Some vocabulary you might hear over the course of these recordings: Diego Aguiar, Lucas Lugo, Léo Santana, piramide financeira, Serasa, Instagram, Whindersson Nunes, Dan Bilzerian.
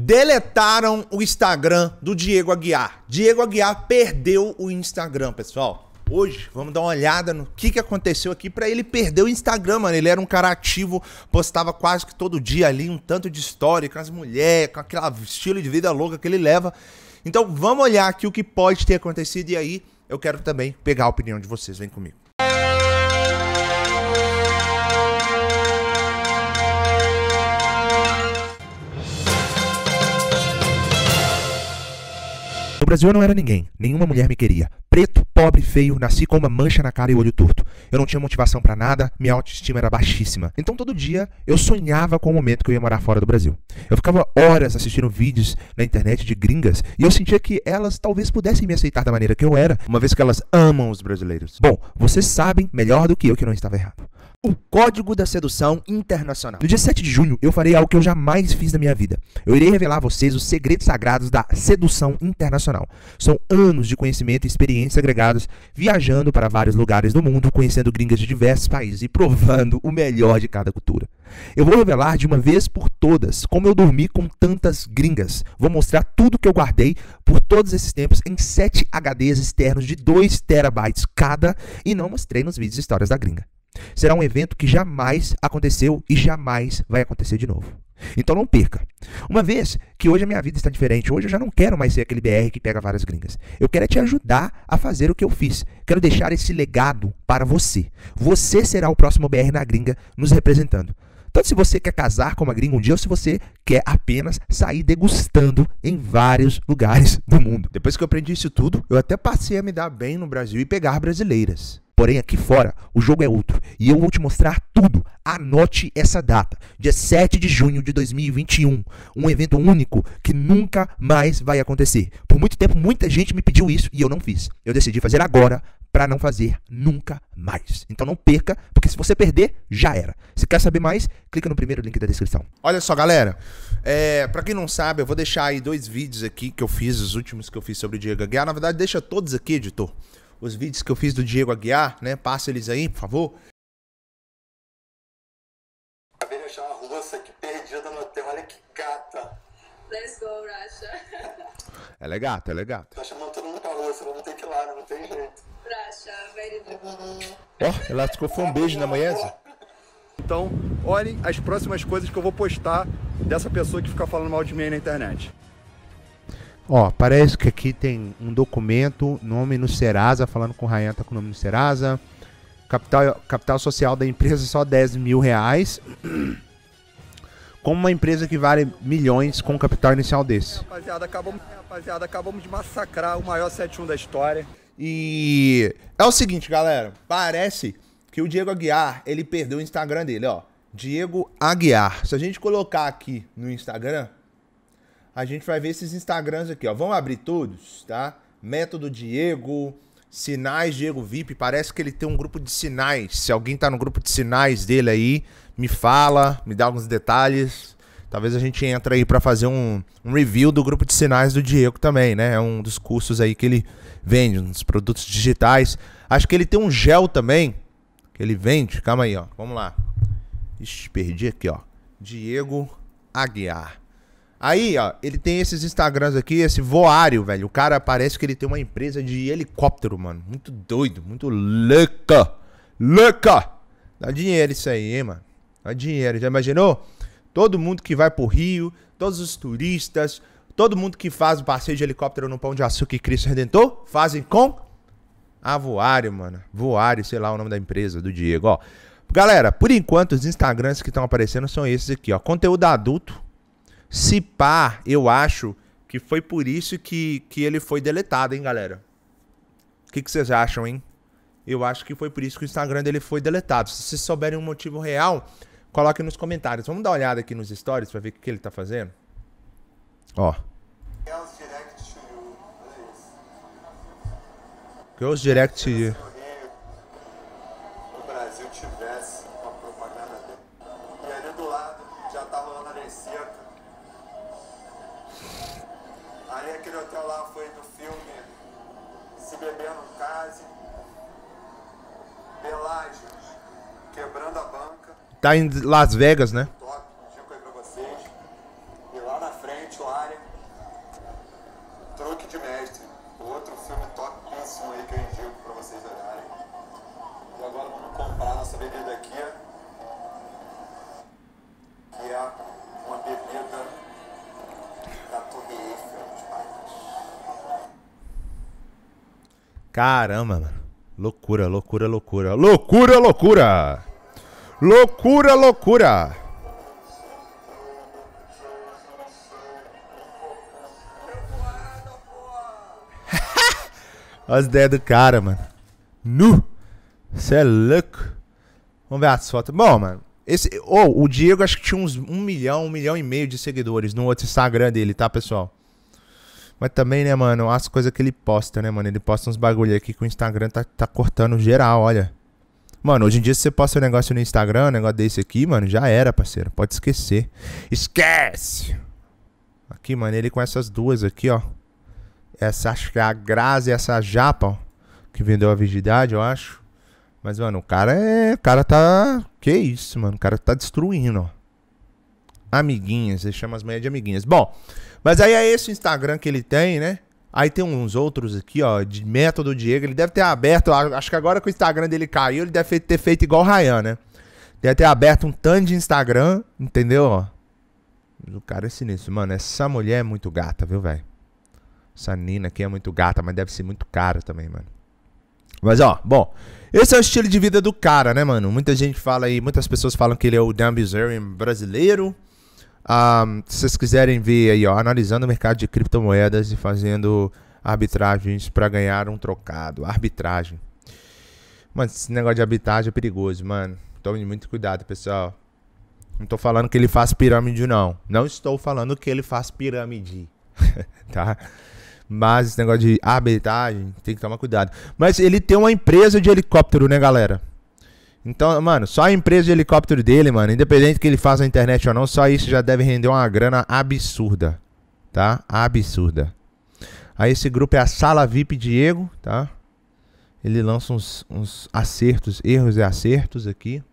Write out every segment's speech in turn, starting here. deletaram o Instagram do Diego Aguiar. Diego Aguiar perdeu o Instagram, pessoal. Hoje, vamos dar uma olhada no que aconteceu aqui pra ele perder o Instagram, mano. Ele era um cara ativo, postava quase que todo dia ali, um tanto de história com as mulheres, com aquele estilo de vida louca que ele leva. Então, vamos olhar aqui o que pode ter acontecido e aí eu quero também pegar a opinião de vocês. Vem comigo. No Brasil eu não era ninguém, nenhuma mulher me queria. Preto, pobre, feio, nasci com uma mancha na cara e olho torto. Eu não tinha motivação pra nada, minha autoestima era baixíssima. Então todo dia eu sonhava com o momento que eu ia morar fora do Brasil. Eu ficava horas assistindo vídeos na internet de gringas e eu sentia que elas talvez pudessem me aceitar da maneira que eu era, uma vez que elas amam os brasileiros. Bom, vocês sabem melhor do que eu que não estava errado. O Código da Sedução Internacional. No dia 7 de junho, eu farei algo que eu jamais fiz na minha vida. Eu irei revelar a vocês os segredos sagrados da sedução internacional. São anos de conhecimento e experiência agregados, viajando para vários lugares do mundo, conhecendo gringas de diversos países e provando o melhor de cada cultura. Eu vou revelar de uma vez por todas como eu dormi com tantas gringas. Vou mostrar tudo que eu guardei por todos esses tempos em 7 HDs externos de 2 terabytes cada e não mostrei nos vídeos histórias da gringa. Será um evento que jamais aconteceu e jamais vai acontecer de novo. Então não perca. Uma vez que hoje a minha vida está diferente, hoje eu já não quero mais ser aquele BR que pega várias gringas. Eu quero te ajudar a fazer o que eu fiz. Quero deixar esse legado para você. Você será o próximo BR na gringa nos representando. Tanto se você quer casar com uma gringa um dia ou se você quer apenas sair degustando em vários lugares do mundo. Depois que eu aprendi isso tudo, eu até passei a me dar bem no Brasil e pegar brasileiras. Porém, aqui fora, o jogo é outro. E eu vou te mostrar tudo. Anote essa data. Dia 7 de junho de 2021. Um evento único que nunca mais vai acontecer. Por muito tempo, muita gente me pediu isso e eu não fiz. Eu decidi fazer agora para não fazer nunca mais. Então não perca, porque se você perder, já era. Se quer saber mais, clica no primeiro link da descrição. Olha só, galera. Pra quem não sabe, eu vou deixar aí 2 vídeos aqui que eu fiz, os últimos que eu fiz sobre o Diego Aguiar. Na verdade, deixa todos aqui, editor. Os vídeos que eu fiz do Diego Aguiar, né? Passa eles aí, por favor. Acabei de achar uma russa aqui perdida no hotel. Olha que gata. Let's go, Rasha. Ela é gata, ela é gata. Tá chamando todo mundo pra russa, vamos ter que ir lá, não tem jeito. Rasha, very good. Ó, ela ficou foi um beijo na manhãzinha. Então, olhem as próximas coisas que eu vou postar dessa pessoa que fica falando mal de mim aí na internet. Ó, parece que aqui tem um documento, nome no Serasa, falando com o Rayan, tá com o nome no Serasa. Capital social da empresa só 10 mil reais. Como uma empresa que vale milhões com um capital inicial desse. Rapaziada, acabamos de massacrar o maior 7-1 da história. E é o seguinte, galera, parece que o Diego Aguiar, ele perdeu o Instagram dele, ó. Diego Aguiar. Se a gente colocar aqui no Instagram... A gente vai ver esses Instagrams aqui, ó. Vamos abrir todos, tá? Método Diego, Sinais Diego VIP. Parece que ele tem um grupo de sinais. Se alguém tá no grupo de sinais dele aí, me fala, me dá alguns detalhes. Talvez a gente entre aí pra fazer um review do grupo de sinais do Diego também, né? É um dos cursos aí que ele vende, uns produtos digitais. Acho que ele tem um gel também que ele vende. Calma aí, ó. Vamos lá. Ixi, perdi aqui, ó. Diego Aguiar. Aí, ó, ele tem esses Instagrams aqui, esse voário, velho. O cara parece que ele tem uma empresa de helicóptero, mano. Muito doido, muito louca. Louca! Dá dinheiro isso aí, hein, mano? Dá dinheiro, já imaginou? Todo mundo que vai pro Rio, todos os turistas, todo mundo que faz o passeio de helicóptero no Pão de Açúcar e Cristo Redentor, fazem com a voário, mano. Voário, sei lá o nome da empresa do Diego, ó. Galera, por enquanto, os Instagrams que estão aparecendo são esses aqui, ó. Conteúdo adulto. Se pá, eu acho que foi por isso que ele foi deletado, hein, galera? O que vocês acham, hein? Eu acho que foi por isso que o Instagram dele foi deletado. Se vocês souberem um motivo real, coloquem nos comentários. Vamos dar uma olhada aqui nos stories pra ver o que ele tá fazendo? Ó. Girls direct to you. Girls direct to you. Tá em Las Vegas, né? Top, já contei pra vocês. E lá na frente. frente, o área. Truque de mestre. Outro filme topíssimo aí que eu indico pra vocês olharem. E agora vamos comprar nossa bebida aqui, que é uma bebida da Torre Eiffel de Paris. Caramba, mano. Loucura, loucura, loucura. Loucura, loucura! Loucura, loucura! Olha as ideias do cara, mano. Nu! Cê é louco. Vamos ver as fotos. Bom, mano. O Diego acho que tinha uns 1 milhão, 1,5 milhão de seguidores no outro Instagram dele, tá, pessoal? Mas também, né, mano, as coisas que ele posta, né, mano? Ele posta uns bagulho aqui que o Instagram tá cortando geral, olha. Mano, hoje em dia se você posta um negócio no Instagram, um negócio desse aqui, mano, já era, parceiro. Pode esquecer. Esquece! Aqui, mano, ele com essas duas aqui, ó. Essa, acho que é a Grazi e essa Japa, ó. Que vendeu a virgindade, eu acho. Mas, mano, o cara tá... Que isso, mano? O cara tá destruindo, ó. Amiguinhas, ele chama as manhãs de amiguinhas. Bom, mas aí é esse Instagram que ele tem, né? Aí tem uns outros aqui, ó, de método Diego. Ele deve ter aberto, acho que agora que o Instagram dele caiu, ele deve ter feito igual o Rayan, né? Deve ter aberto um tanto de Instagram, entendeu, ó? O cara é sinistro, mano. Essa mulher é muito gata, viu, velho? Essa Nina aqui é muito gata, mas deve ser muito cara também, mano. Mas, ó, bom, esse é o estilo de vida do cara, né, mano? Muita gente fala aí, muitas pessoas falam que ele é o Dan Bilzerian brasileiro. Se vocês quiserem ver aí, ó, analisando o mercado de criptomoedas e fazendo arbitragens pra ganhar um trocado. Arbitragem. Mano, esse negócio de arbitragem é perigoso, mano. Tome muito cuidado, pessoal. Não tô falando que ele faz pirâmide, não. Não estou falando que ele faz pirâmide. Tá? Mas esse negócio de arbitragem tem que tomar cuidado. Mas ele tem uma empresa de helicóptero, né, galera? Então, mano, só a empresa de helicóptero dele, mano, independente que ele faça na internet ou não, só isso já deve render uma grana absurda, tá? Absurda. Aí esse grupo é a Sala VIP Diego, tá? Ele lança uns acertos, erros e acertos aqui.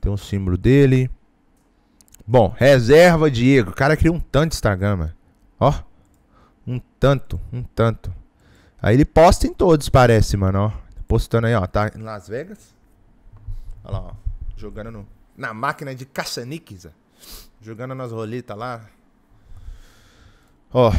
Tem um símbolo dele. Bom, reserva Diego. O cara criou um tanto de Instagram, mano. Ó, um tanto, um tanto. Aí ele posta em todos, parece, mano, ó. Postando aí, ó, tá em Las Vegas. Olha lá, ó, jogando na máquina de caça-níqueis, ó. Jogando nas roletas lá. Ó.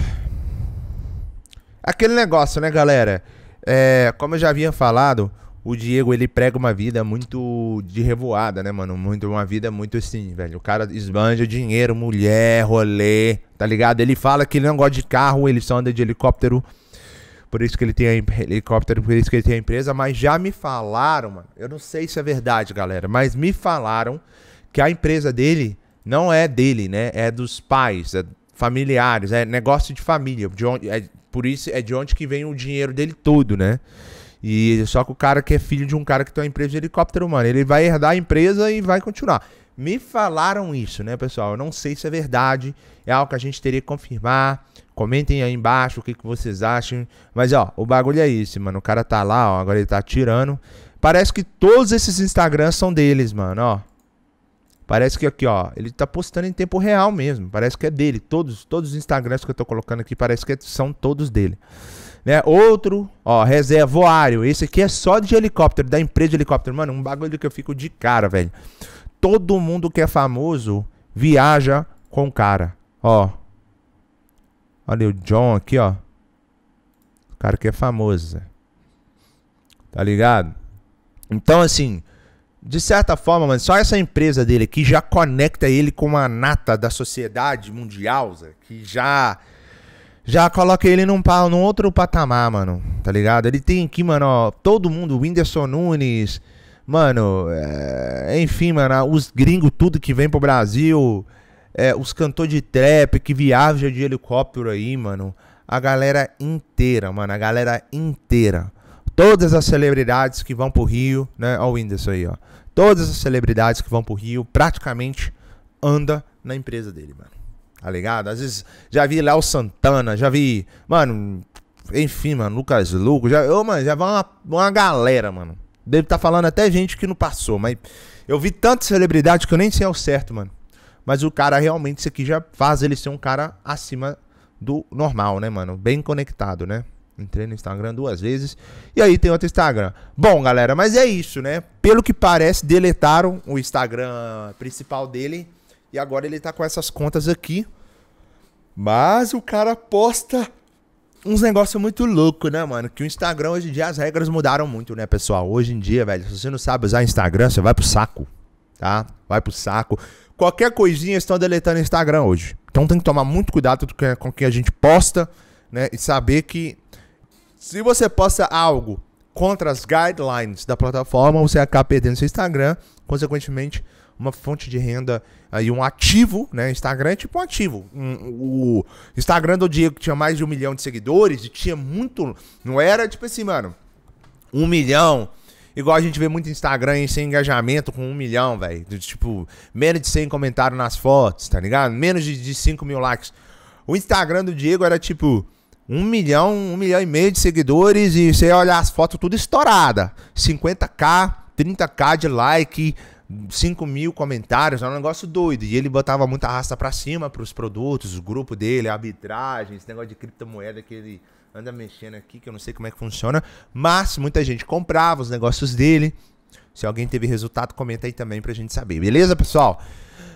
Aquele negócio, né, galera? É, como eu já havia falado, o Diego, ele prega uma vida muito de revoada, né, mano? Uma vida muito assim, velho. O cara esbanja dinheiro, mulher, rolê, tá ligado? Ele fala que ele não gosta de carro, ele só anda de helicóptero. Por isso que ele tem helicóptero, por isso que ele tem a empresa. Mas já me falaram, mano. Eu não sei se é verdade, galera. Mas me falaram que a empresa dele não é dele, né? É dos pais, é familiares, é negócio de família. De onde, por isso é de onde que vem o dinheiro dele todo, né? E só que o cara que é filho de um cara que tem uma empresa de helicóptero, mano, ele vai herdar a empresa e vai continuar. Me falaram isso, né, pessoal? Eu não sei se é verdade. É algo que a gente teria que confirmar. Comentem aí embaixo o que vocês acham. Mas, ó, o bagulho é esse, mano. O cara tá lá, ó. Agora ele tá tirando. Parece que todos esses Instagrams são deles, mano, ó. Parece que aqui, ó. Ele tá postando em tempo real mesmo. Parece que é dele. Todos os Instagrams que eu tô colocando aqui parece que são todos dele. Né? Outro, ó, reservoário. Esse aqui é só de helicóptero, da empresa de helicóptero. Mano, um bagulho que eu fico de cara, velho. Todo mundo que é famoso viaja com o cara, ó. Olha o John aqui, ó. O cara que é famoso. Tá ligado? Então, assim, de certa forma, mano, só essa empresa dele aqui já conecta ele com uma nata da sociedade mundial, que já coloca ele num outro patamar, mano. Tá ligado? Ele tem aqui, mano, ó, todo mundo, Whindersson Nunes, mano, enfim, mano, os gringos tudo que vem pro Brasil... É, os cantores de trap que viajam de helicóptero aí, mano. A galera inteira, mano. A galera inteira. Todas as celebridades que vão pro Rio, né? Olha o Whindersson aí, ó. Todas as celebridades que vão pro Rio praticamente andam na empresa dele, mano. Tá ligado? Às vezes já vi Léo Santana, já vi... Mano, enfim, mano. Lucas Lugo. Já vai uma galera, mano. Deve tá falando até gente que não passou, mas... Eu vi tanta celebridade que eu nem sei ao certo, mano. Mas o cara realmente, isso aqui já faz ele ser um cara acima do normal, né, mano? Bem conectado, né? Entrei no Instagram 2 vezes. E aí tem outro Instagram. Bom, galera, mas é isso, né? Pelo que parece, deletaram o Instagram principal dele. E agora ele tá com essas contas aqui. Mas o cara posta uns negócios muito loucos, né, mano? Que o Instagram hoje em dia, as regras mudaram muito, né, pessoal? Hoje em dia, velho, se você não sabe usar Instagram, você vai pro saco, tá? Vai pro saco. Qualquer coisinha estão deletando o Instagram hoje. Então tem que tomar muito cuidado com o que a gente posta, né? E saber que se você posta algo contra as guidelines da plataforma, você acaba perdendo seu Instagram, consequentemente, uma fonte de renda e um ativo, né? Instagram é tipo um ativo. O Instagram do Diego tinha mais de 1 milhão de seguidores e tinha muito... Não era tipo assim, mano, 1 milhão... Igual a gente vê muito Instagram sem engajamento com 1 milhão, velho. Tipo, menos de 100 comentários nas fotos, tá ligado? Menos de 5 mil likes. O Instagram do Diego era tipo 1 milhão e meio de seguidores e você olha as fotos tudo estourada. 50k, 30k de like, 5 mil comentários, era um negócio doido. E ele botava muita raça pra cima pros produtos, o grupo dele, a arbitragem, esse negócio de criptomoeda que ele... anda mexendo aqui, que eu não sei como é que funciona. Mas muita gente comprava os negócios dele. Se alguém teve resultado, comenta aí também pra gente saber. Beleza, pessoal?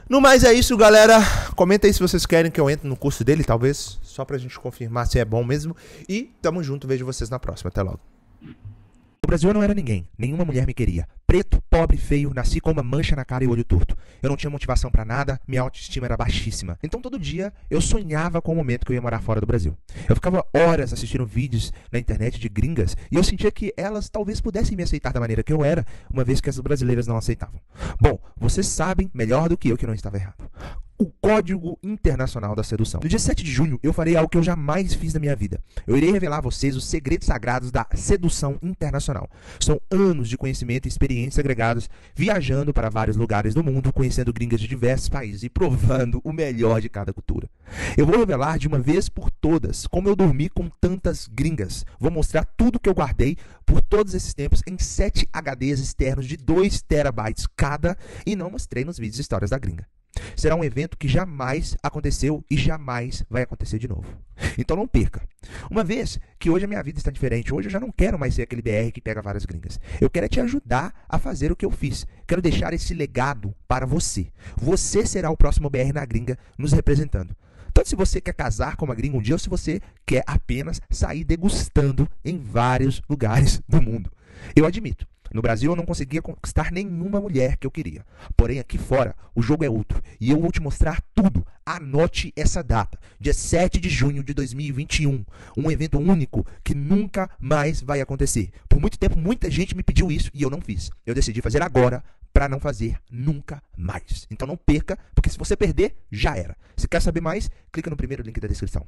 No mais é isso, galera. Comenta aí se vocês querem que eu entre no curso dele, talvez. Só pra gente confirmar se é bom mesmo. E tamo junto, vejo vocês na próxima. Até logo. No Brasil eu não era ninguém. Nenhuma mulher me queria. Preto, pobre, feio, nasci com uma mancha na cara e olho torto. Eu não tinha motivação pra nada, minha autoestima era baixíssima. Então todo dia eu sonhava com o momento que eu ia morar fora do Brasil. Eu ficava horas assistindo vídeos na internet de gringas e eu sentia que elas talvez pudessem me aceitar da maneira que eu era, uma vez que as brasileiras não aceitavam. Bom, vocês sabem melhor do que eu que não estava errado. O Código Internacional da Sedução. No dia 7 de junho, eu farei algo que eu jamais fiz na minha vida. Eu irei revelar a vocês os segredos sagrados da sedução internacional. São anos de conhecimento e experiência agregados, viajando para vários lugares do mundo, conhecendo gringas de diversos países e provando o melhor de cada cultura. Eu vou revelar de uma vez por todas como eu dormi com tantas gringas. Vou mostrar tudo que eu guardei por todos esses tempos em 7 HDs externos de 2 terabytes cada e não mostrei nos vídeos histórias da gringa. Será um evento que jamais aconteceu e jamais vai acontecer de novo. Então não perca. Uma vez que hoje a minha vida está diferente, hoje eu já não quero mais ser aquele BR que pega várias gringas. Eu quero é te ajudar a fazer o que eu fiz. Quero deixar esse legado para você. Você será o próximo BR na gringa nos representando. Tanto se você quer casar com uma gringa um dia ou se você quer apenas sair degustando em vários lugares do mundo. Eu admito. No Brasil eu não conseguia conquistar nenhuma mulher que eu queria. Porém aqui fora o jogo é outro. E eu vou te mostrar tudo. Anote essa data. Dia 7 de junho de 2021. Um evento único que nunca mais vai acontecer. Por muito tempo muita gente me pediu isso e eu não fiz. Eu decidi fazer agora para não fazer nunca mais. Então não perca, porque se você perder, já era. Se quer saber mais, clica no primeiro link da descrição.